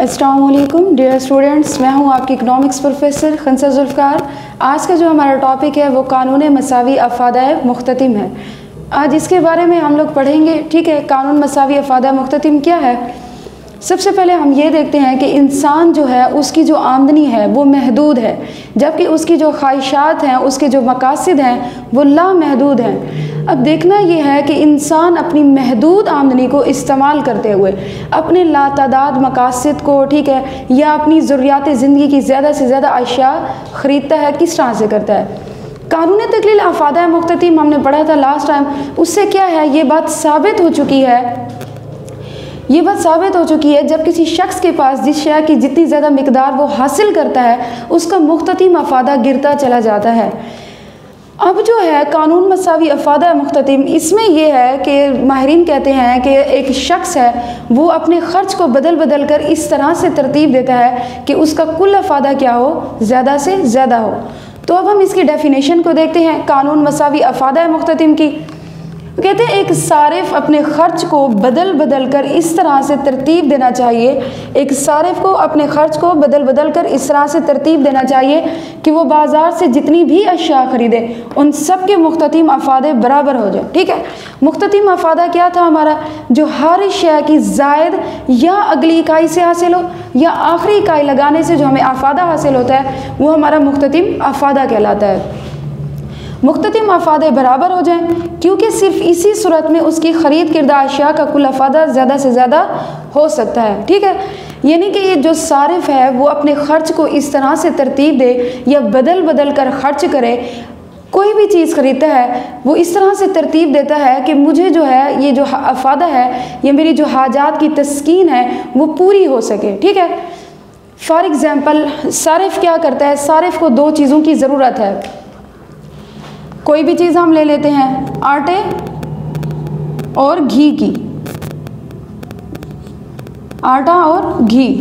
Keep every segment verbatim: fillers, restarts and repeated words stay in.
अस्सलाम वालेकुम dear students, मैं हूँ आपकी इकनॉमिक्स प्रोफेसर खनसा जुल्फार। आज का जो हमारा टॉपिक है वो कानूने मसावी अफ़ादाए मुख़्तितम है। आज इसके बारे में हम लोग पढ़ेंगे, ठीक है। कानून मसावी अफ़ादाए मुख़्तितम क्या है? सबसे पहले हम ये देखते हैं कि इंसान जो है उसकी जो आमदनी है वो महदूद है, जबकि उसकी जो ख्वाहिशात हैं, उसके जो मकासद हैं वो लामहदूद हैं। अब देखना ये है कि इंसान अपनी महदूद आमदनी को इस्तेमाल करते हुए अपने लातादाद मकासद को, ठीक है, या अपनी ज़रूरियात ज़िंदगी की ज़्यादा से ज़्यादा अशिया ख़रीदता है, किस तरह से करता है। कानून तकलील अफ़ादाए मुख़्तितम हमने पढ़ा था लास्ट टाइम, उससे क्या है ये बात साबित हो चुकी है ये बात साबित हो चुकी है जब किसी शख्स के पास जिस शय की जितनी ज़्यादा मकदार वो हासिल करता है उसका मुख्ततिम अफ़ादा गिरता चला जाता है। अब जो है कानून मसावी अफ़ादाए मुख़्तितम, इसमें यह है कि माहरीन कहते हैं कि एक शख्स है वो अपने ख़र्च को बदल बदल कर इस तरह से तरतीब देता है कि उसका कुल अफ़ादा क्या हो, ज़्यादा से ज़्यादा हो। तो अब हम इसकी डेफिनेशन को देखते हैं कानून मसावी अफ़ादाए मुख़्तितम की। कहते हैं एक सारिफ़ अपने ख़र्च को बदल बदल कर इस तरह से तरतीब देना चाहिए एक सारिफ़ को अपने ख़र्च को बदल बदल कर इस तरह से तरतीब देना चाहिए कि वो बाज़ार से जितनी भी अशिया ख़रीदे उन सब के मुख्ततिम अफ़ादे बराबर हो जाए, ठीक है। मुख्ततिम अफ़ादा क्या था हमारा? जो हर शय की जायद या अगली इकाई से हासिल हो या आखिरी इकाई लगाने से जो हमें अफ़ादा हासिल होता है वो हमारा मुख्ततिम अफ़ादा कहलाता है। मुख्ततिम अफ़ादे बराबर हो जाएं, क्योंकि सिर्फ इसी सूरत में उसकी ख़रीद किरदा अशिया का कुल अफ़ादा ज़्यादा से ज़्यादा हो सकता है, ठीक है। यानी कि ये जो सारिफ़ है वो अपने ख़र्च को इस तरह से तरतीब दे या बदल बदल कर ख़र्च करे, कोई भी चीज़ ख़रीदता है वो इस तरह से तरतीब देता है कि मुझे जो है ये जो अफ़ादा है या मेरी जो हाजात की तस्कीन है वो पूरी हो सके, ठीक है। फ़ॉर एग्ज़ाम्पल सारिफ़ क्या करता है? सारिफ़ को दो चीज़ों की ज़रूरत है। कोई भी चीज़ हम ले लेते हैं, आटे और घी की, आटा और घी,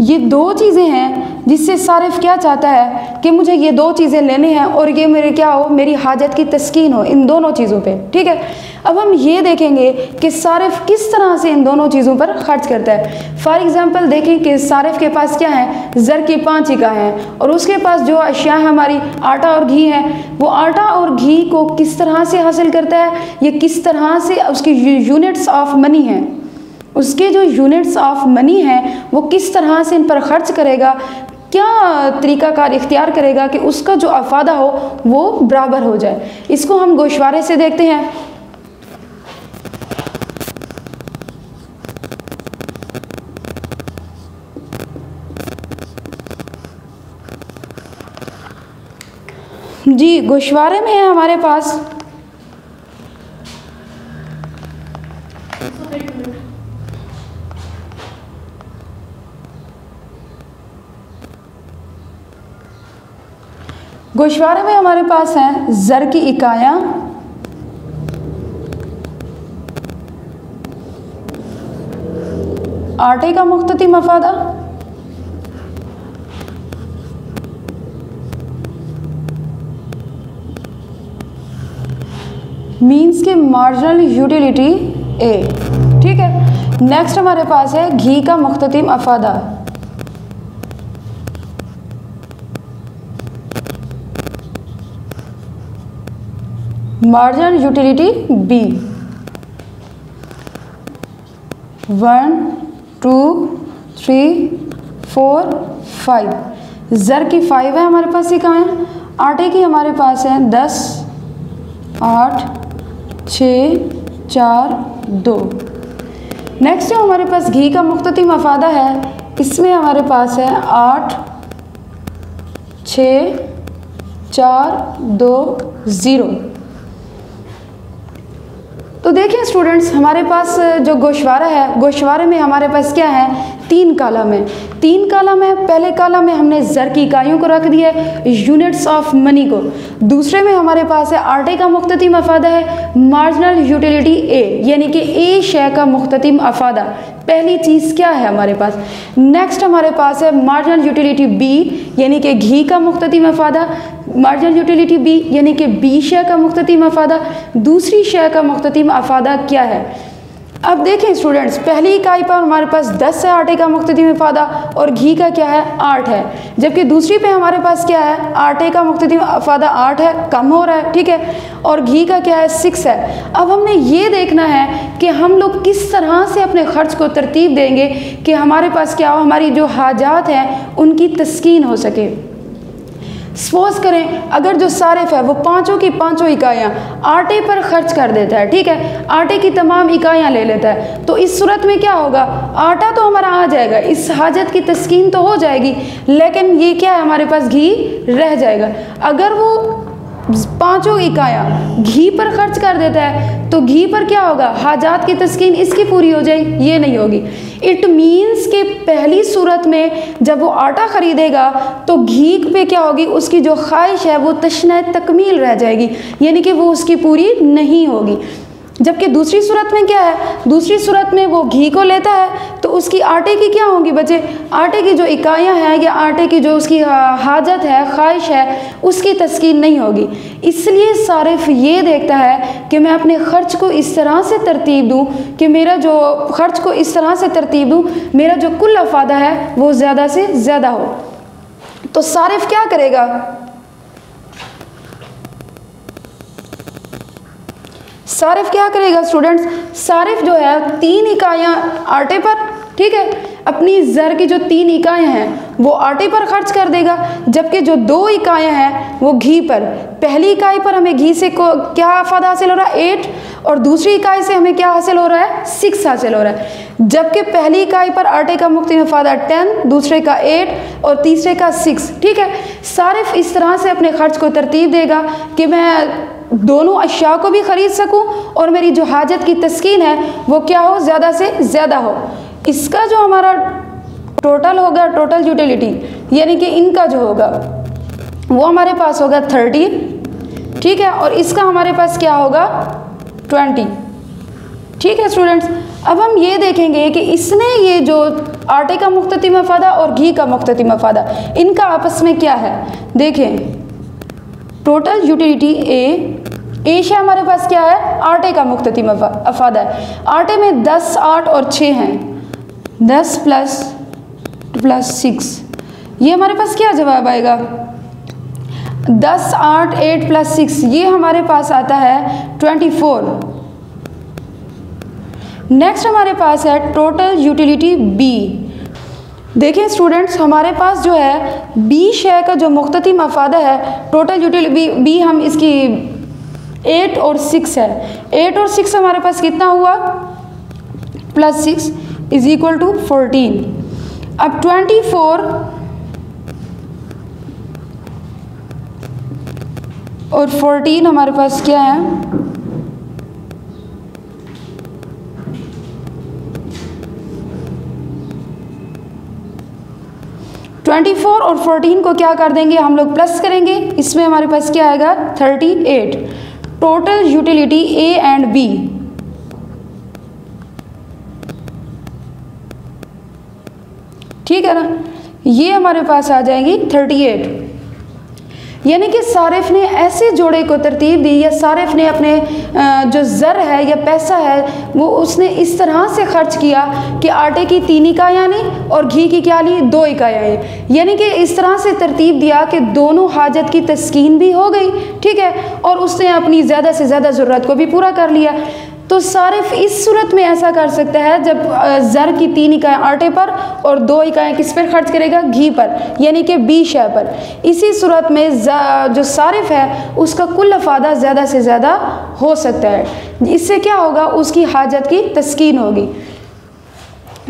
ये दो चीज़ें हैं जिससे सारिफ़ क्या चाहता है कि मुझे ये दो चीज़ें लेने हैं और ये मेरे क्या हो, मेरी हाजत की तस्कीन हो इन दोनों चीज़ों पे, ठीक है। अब हम ये देखेंगे कि सारिफ़ किस तरह से इन दोनों चीज़ों पर ख़र्च करता है। फॉर एग्ज़ाम्पल देखें कि सारिफ़ के पास क्या है, ज़र की पाँच इकाएँ हैं और उसके पास जो अशिया हमारी आटा और घी है, वो आटा और घी को किस तरह से हासिल करता है, ये किस तरह से उसकी यूनिट्स ऑफ मनी हैं, उसके जो यूनिट्स ऑफ मनी हैं वो किस तरह से इन पर ख़र्च करेगा, क्या तरीक़ाकार इख्तियार करेगा कि उसका जो अफ़ादा हो वो बराबर हो जाए। इसको हम गोशवारे से देखते हैं। जी, गोशवारे में है हमारे पास गोशवारे में हमारे पास हैं ज़र की इकाइयाँ आटे का मुख्ततिम अफ़ादा मींस के मार्जिनल यूटिलिटी ए, ठीक है। नेक्स्ट हमारे पास है घी का मुख्ततिम अफ़ादा, marginal utility B, one two three four five, ज़र की फाइव है हमारे पास इकाएँ, आटे की हमारे पास है दस, आठ, छः, चार, दो। नेक्स्ट जो हमारे पास घी का मुख्ततिम अफ़ादा है, इसमें हमारे पास है आठ, छः, चार, दो, ज़ीरो। तो देखिए स्टूडेंट्स, हमारे पास जो गोशवारा है, गोशवारे में हमारे पास क्या है, तीन कालम है। तीन कालम है, पहले कालम में हमने ज़र की इकाइयों को रख दिया है, यूनिट्स ऑफ मनी को। दूसरे में हमारे पास है आटे का मुख्ततिम अफ़ादा है, मार्जिनल यूटिलिटी ए, यानी कि ए शय का मुख्ततिम अफ़ादा, पहली चीज़ क्या है हमारे पास। नेक्स्ट हमारे पास है मार्जिनल यूटिलिटी बी, यानी कि घी का मुख्ततिम अफ़ादा, मार्जिनल यूटिलिटी बी यानी कि बी शय का मुख्ततिम अफ़ादा, दूसरी शय का मुख्ततिम अफ़ादा क्या है। अब देखें स्टूडेंट्स, पहली इकाई पर हमारे पास दस है आटे का मुख्तदिम अफ़ादा और घी का क्या है आठ है, जबकि दूसरी पे हमारे पास क्या है आटे का मुख्तदिम अफ़ादा आठ है, कम हो रहा है, ठीक है, और घी का क्या है सिक्स है। अब हमने ये देखना है कि हम लोग किस तरह से अपने ख़र्च को तरतीब देंगे कि हमारे पास क्या हो, हमारी जो हाजात हैं उनकी तस्कीन हो सके। सपोज़ करें अगर जो सारिफ़ है वो पाँचों की पाँचों इकाइयाँ आटे पर ख़र्च कर देता है, ठीक है, आटे की तमाम इकाइयाँ ले लेता है, तो इस सूरत में क्या होगा, आटा तो हमारा आ जाएगा, इस हाजत की तस्कीन तो हो जाएगी, लेकिन ये क्या है हमारे पास घी रह जाएगा। अगर वो पाँचों इकाइयाँ घी पर खर्च कर देता है तो घी पर क्या होगा, हाजात की तस्कीन इसकी पूरी हो जाएगी, ये नहीं होगी। इट मीन्स के पहली सूरत में जब वो आटा ख़रीदेगा तो घी पे क्या होगी, उसकी जो ख्वाहिश है वो तश्नाए तकमील रह जाएगी, यानी कि वो उसकी पूरी नहीं होगी। जबकि दूसरी सूरत में क्या है, दूसरी सूरत में वो घी को लेता है तो उसकी आटे की क्या होंगी बचे, आटे की जो इकाइयाँ हैं या आटे की जो उसकी हाजत है, ख्वाहिश है, उसकी तस्कीन नहीं होगी। इसलिए सारिफ़ ये देखता है कि मैं अपने ख़र्च को इस तरह से तरतीब दूँ कि मेरा जो ख़र्च को इस तरह से तरतीब दूँ मेरा जो कुल अफ़ादा है वो ज़्यादा से ज़्यादा हो। तो सारिफ़ क्या करेगा, सारिफ़ क्या करेगा स्टूडेंट्स, सारिफ़ जो है तीन इकाइयाँ आटे पर, ठीक है, अपनी ज़र की जो तीन इकाइयाँ हैं वो आटे पर खर्च कर देगा, जबकि जो दो इकाइयाँ हैं वो घी पर। पहली इकाई पर हमें घी से को क्या फ़ायदा हासिल हो रहा है, एट, और दूसरी इकाई से हमें क्या हासिल हो रहा है, सिक्स हासिल हो रहा है। जबकि पहली इकाई पर आटे का मुख्तदिम अफ़ादा टेन, दूसरे का एट और तीसरे का सिक्स, ठीक है। सारिफ़ इस तरह से अपने खर्च को तरतीब देगा कि मैं दोनों अशिया को भी ख़रीद सकूं और मेरी जो हाजत की तस्कीन है वो क्या हो, ज़्यादा से ज़्यादा हो। इसका जो हमारा टोटल होगा, टोटल यूटिलिटी यानी कि इनका जो होगा वो हमारे पास होगा थर्टीन, ठीक है, और इसका हमारे पास क्या होगा ट्वेंटी, ठीक है स्टूडेंट्स। अब हम ये देखेंगे कि इसने ये जो आटे का मुख्तदिम अफ़ादा और घी का मुख्तदिम अफ़ादा इनका आपस में क्या है। देखें टोटल यूटिलिटी ए, ए से हमारे पास क्या है, आटे का मुख्तदिम अफ़ादा है। आटे में दस, आठ और छः हैं, दस प्लस प्लस सिक्स, ये हमारे पास क्या जवाब आएगा, दस, आठ, एट प्लस सिक्स, ये हमारे पास आता है ट्वेंटी फोर। नेक्स्ट हमारे पास है टोटल यूटिलिटी बी। देखें स्टूडेंट्स, हमारे पास जो है बी शेयर का जो मुख्तदिम अफ़ादा है, टोटल यूटिलिटी बी हम इसकी एट और सिक्स है, एट और सिक्स हमारे पास कितना हुआ, plus six is equal to fourteen. अब ट्वेंटी फोर और फोर्टीन हमारे पास क्या है, चौबीस और चौदह को क्या कर देंगे, हम लोग प्लस करेंगे, इसमें हमारे पास क्या आएगा अड़तीस। Total utility A and B, ठीक है ना, ये हमारे पास आ जाएगी अड़तीस। यानी कि सारिफ ने ऐसे जोड़े को तरतीब दी या सारिफ ने अपने जो ज़र है या पैसा है वो उसने इस तरह से खर्च किया कि आटे की तीन इकाइयाँ ली और घी की क्या ली, दो इकाइयाँ ली, यानी कि इस तरह से तरतीब दिया कि दोनों हाजत की तस्कीन भी हो गई, ठीक है, और उसने अपनी ज़्यादा से ज़्यादा ज़रूरत को भी पूरा कर लिया। तो सारिफ़ इस सूरत में ऐसा कर सकता है जब ज़र की तीन इकाएँ आटे पर और दो इकाएँ किस पर खर्च करेगा, घी पर, यानी कि बी शे पर। इसी सूरत में जो सारिफ़ है उसका कुल अफ़ादा ज़्यादा से ज़्यादा हो सकता है, इससे क्या होगा, उसकी हाजत की तस्कीन होगी।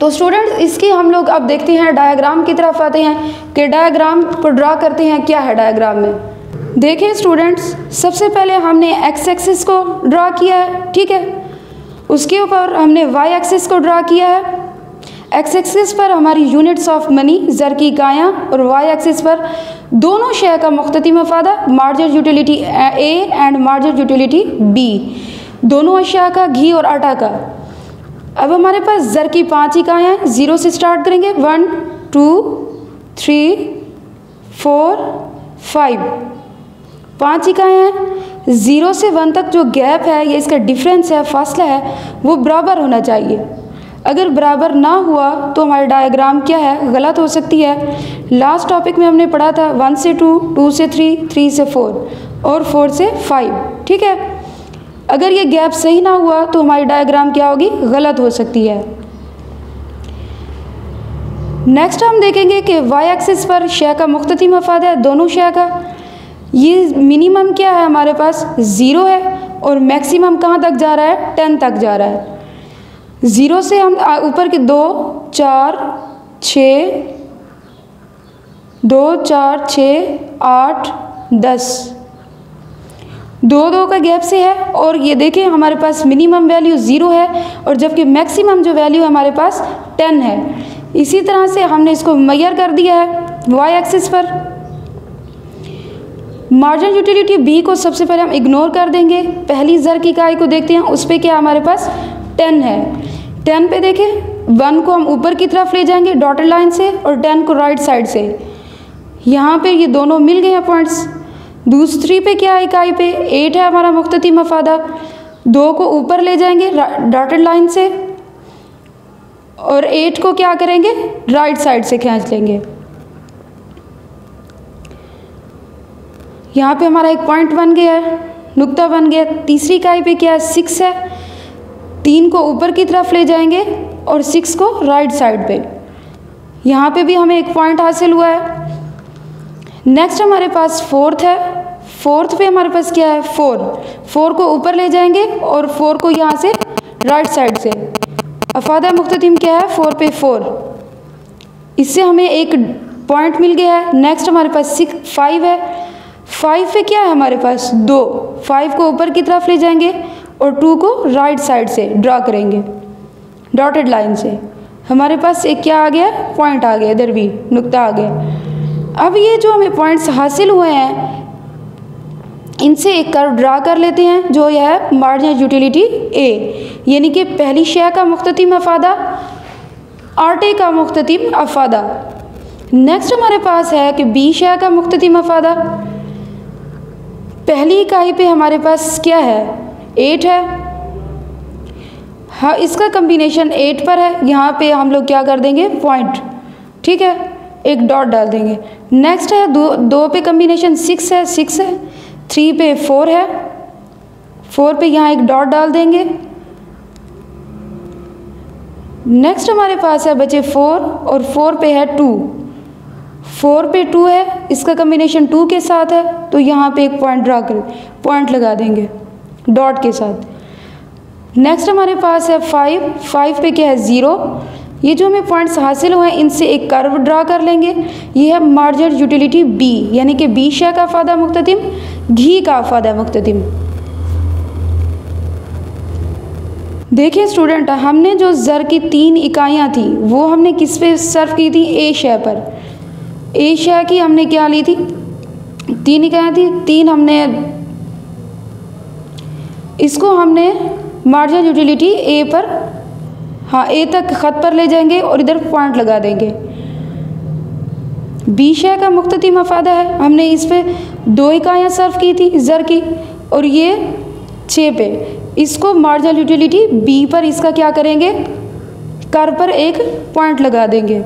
तो स्टूडेंट्स इसकी हम लोग अब देखते हैं डायग्राम की तरफ आते हैं कि डायग्राम पर ड्रा करते हैं क्या है डायग्राम में। देखें स्टूडेंट्स, सबसे पहले हमने एक्स एक्सिस को ड्रा किया है, ठीक है, उसके ऊपर हमने वाई एक्सिस को ड्रा किया है। एक्स एक्सिस पर हमारी यूनिट्स ऑफ मनी, ज़र की इकाइयाँ, और वाई एक्सिस पर दोनों शेयर का मुख्तदिम अफ़ादा, marginal utility A and marginal utility B, दोनों अशिया का, घी और आटा का। अब हमारे पास ज़र की पाँच इकाइयाँ हैं, ज़ीरो से स्टार्ट करेंगे, one, two, three, four, five, पाँच इकाइयाँ हैं। ज़ीरो से वन तक जो गैप है या इसका डिफरेंस है, फासला है, वो बराबर होना चाहिए। अगर बराबर ना हुआ तो हमारा डायग्राम क्या है, गलत हो सकती है। लास्ट टॉपिक में हमने पढ़ा था वन से टू, टू से थ्री, थ्री से फोर और फोर से फाइव। ठीक है, अगर ये गैप सही ना हुआ तो हमारी डायग्राम क्या होगी, गलत हो सकती है। नेक्स्ट हम देखेंगे कि वाई एक्सिस पर शे का मुख़्तितम अफ़ादा है, दोनों शे का। ये मिनिमम क्या है हमारे पास, ज़ीरो है, और मैक्सिमम कहाँ तक जा रहा है, टेन तक जा रहा है। ज़ीरो से हम ऊपर के दो चार छः दो चार छः आठ दस, दो दो का गैप से है, और ये देखें हमारे पास मिनिमम वैल्यू ज़ीरो है और जबकि मैक्सिमम जो वैल्यू हमारे पास टेन है। इसी तरह से हमने इसको मेजर कर दिया है वाई एक्सिस पर। मार्जिन यूटिलिटी बी को सबसे पहले हम इग्नोर कर देंगे। पहली ज़र की इकाई को देखते हैं, उस पर क्या हमारे पास टेन है। टेन पे देखें, वन को हम ऊपर की तरफ ले जाएंगे डॉटेड लाइन से और टेन को राइट साइड से। यहाँ पे ये दोनों मिल गए हैं पॉइंट्स। दूसरी पे क्या है, इकाई पे एट है हमारा मुख़्तितम अफ़ादा। दो को ऊपर ले जाएंगे डॉटेड लाइन से और एट को क्या करेंगे, राइट साइड से खींच लेंगे। यहाँ पे हमारा एक पॉइंट बन गया है, नुक्ता बन गया। तीसरी इकाई पे क्या है, सिक्स है। तीन को ऊपर की तरफ ले जाएंगे और सिक्स को राइट साइड पे। यहाँ पे भी हमें एक पॉइंट हासिल हुआ है। नेक्स्ट हमारे पास फोर्थ है। फोर्थ पे हमारे पास क्या है, फोर। फोर को ऊपर ले जाएंगे और फोर को यहाँ से राइट साइड से। अफ़ादा मुख़्तितम क्या है, फोर पे फोर, इससे हमें एक पॉइंट मिल गया है। नेक्स्ट हमारे पास सिक्स फाइव है। फाइव पे क्या है हमारे पास, दो। फाइव को ऊपर की तरफ ले जाएंगे और टू को राइट साइड से ड्रा करेंगे डॉटेड लाइन से। हमारे पास एक क्या आ गया, पॉइंट आ गया, इधर भी नुक्ता आ गया। अब ये जो हमें पॉइंट्स हासिल हुए हैं, इनसे एक कर्व ड्रा कर लेते हैं जो यह है मार्जिन यूटिलिटी ए, यानी कि पहली शे का मुख़्तितम अफ़ादा, आटे का मुख़्तितम अफ़ादा। नेक्स्ट हमारे पास है कि बी शे का मुख़्तितम अफ़ादा। पहली इकाई पे हमारे पास क्या है, एट है। हाँ, इसका कम्बिनेशन एट पर है। यहाँ पे हम लोग क्या कर देंगे, पॉइंट, ठीक है, एक डॉट डाल देंगे। नेक्स्ट है दो, दो पे कम्बिनेशन सिक्स है, सिक्स है। थ्री पे फोर है, फोर पे यहाँ एक डॉट डाल देंगे। नेक्स्ट हमारे पास है बचे फोर, और फोर पे है टू। फोर पे टू है, इसका कम्बिनेशन टू के साथ है, तो यहाँ पे एक पॉइंट ड्रा कर, पॉइंट लगा देंगे डॉट के साथ। नेक्स्ट हमारे पास है फाइव। फाइव पे क्या है, ज़ीरो। ये जो हमें पॉइंट्स हासिल हुए हैं, इनसे एक कर्व ड्रा कर लेंगे। ये है मार्जिन यूटिलिटी बी, यानी कि बी शे का अफ़ादा मुख़्तितम, घी का अफ़ादा मुख़्तितम। देखिए स्टूडेंट, हमने जो ज़र की तीन इकाइयाँ थी वो हमने किस पे सर्व की थी, ए शे पर। ए शे की हमने क्या ली थी, तीन इकाइयाँ थी, तीन हमने, इसको हमने मार्जिन यूटिलिटी ए पर, हाँ, ए तक ख़त पर ले जाएंगे और इधर पॉइंट लगा देंगे। बी शे का मुख़्तितम अफ़ादा है, हमने इस पे दो इकाइयाँ सर्व की थी ज़र की, और ये छः पे। इसको मार्जिन यूटिलिटी बी पर, इसका क्या करेंगे, कर्व पर एक पॉइंट लगा देंगे।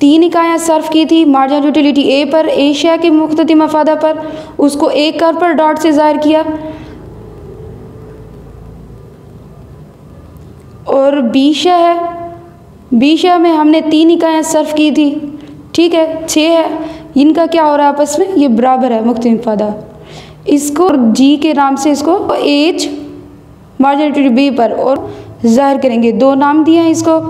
तीन इकाइयाँ सर्व की थी मार्जिन यूटिलिटी ए पर, ए शे के मुख़्तितम अफ़ादा पर, उसको एक कर्व पर डॉट से ज़ाहिर किया। और बी शे है, बी शे में हमने तीन इकाइयाँ सर्व की थी, ठीक है, छः है। इनका क्या हो रहा है आपस में, ये बराबर है मुख़्तितम अफ़ादा। इसको जी के नाम से, इसको एच मार्जिन यूटिलिटी बी पर और ज़ाहिर करेंगे। दो नाम दिए हैं इसको,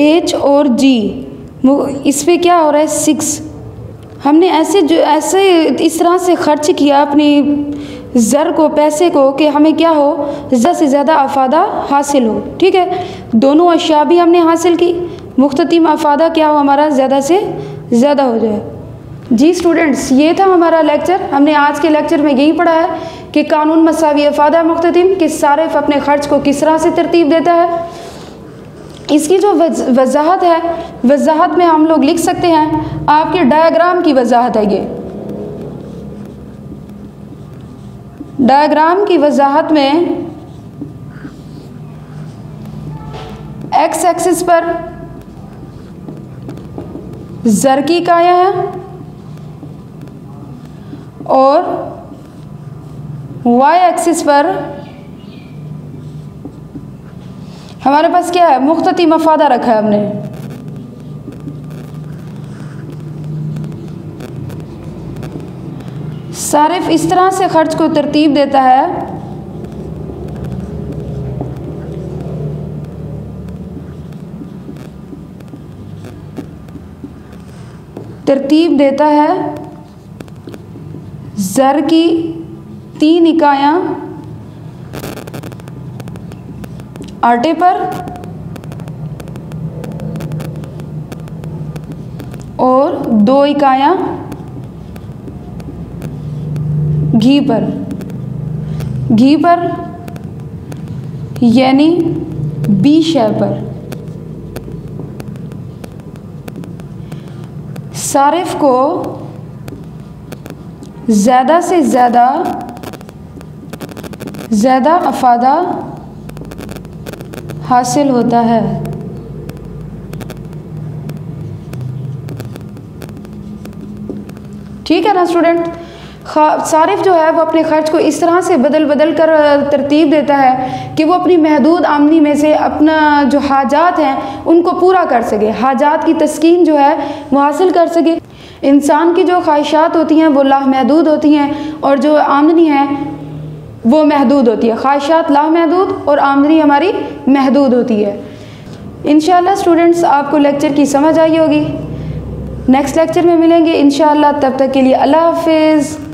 एच और जी। इस पर क्या हो रहा है, सिक्स। हमने ऐसे जो ऐसे इस तरह से खर्च किया अपनी ज़र को, पैसे को, कि हमें क्या हो, ज़्यादा से ज़्यादा अफ़ादा हासिल हो। ठीक है, दोनों अशिया भी हमने हासिल की। मुख़्तितम अफ़ादा क्या हो हमारा, ज़्यादा से ज़्यादा हो जाए। जी स्टूडेंट्स, ये था हमारा लेक्चर। हमने आज के लेक्चर में यही पढ़ा है कि कानून मसावी अफ़ादा मुख़्तितम के सारिफ़ अपने ख़र्च को किस तरह से तरतीब देता है। इसकी जो वजाहत है, वजाहत में हम लोग लिख सकते हैं आपके डायग्राम की वजाहत है। ये डायग्राम की वजाहत में एक्स एक्सिस पर जर की काया है और वाई एक्सिस पर हमारे पास क्या है, मुख्तती मफादा रखा है हमने। सारिफ इस तरह से खर्च को तरतीब देता है तरतीब देता है जर की तीन इकाइयाँ आटे पर और दो इकाइयाँ घी पर, घी पर यानी बी शय पर। सारिफ को ज़्यादा से ज़्यादा ज़्यादा अफ़ादा हासिल होता है। ठीक है ना स्टूडेंट। सारिफ जो है वो अपने खर्च को इस तरह से बदल बदल कर तरतीब देता है कि वो अपनी महदूद आमदनी में से अपना जो हाजात हैं उनको पूरा कर सके, हाजात की तस्कीन जो है वो हासिल कर सके। इंसान की जो ख्वाहिशात होती हैं वो लामहदूद होती हैं और जो आमदनी है वो महदूद होती है। ख्वाहिशात लामहदूद और आमदनी हमारी महदूद होती है। इंशाल्लाह स्टूडेंट्स आपको लेक्चर की समझ आई होगी। नेक्स्ट लेक्चर में मिलेंगे इंशाल्लाह। तब तक के लिए अल्लाह हाफिज़।